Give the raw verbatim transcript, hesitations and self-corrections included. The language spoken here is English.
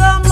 rhythm.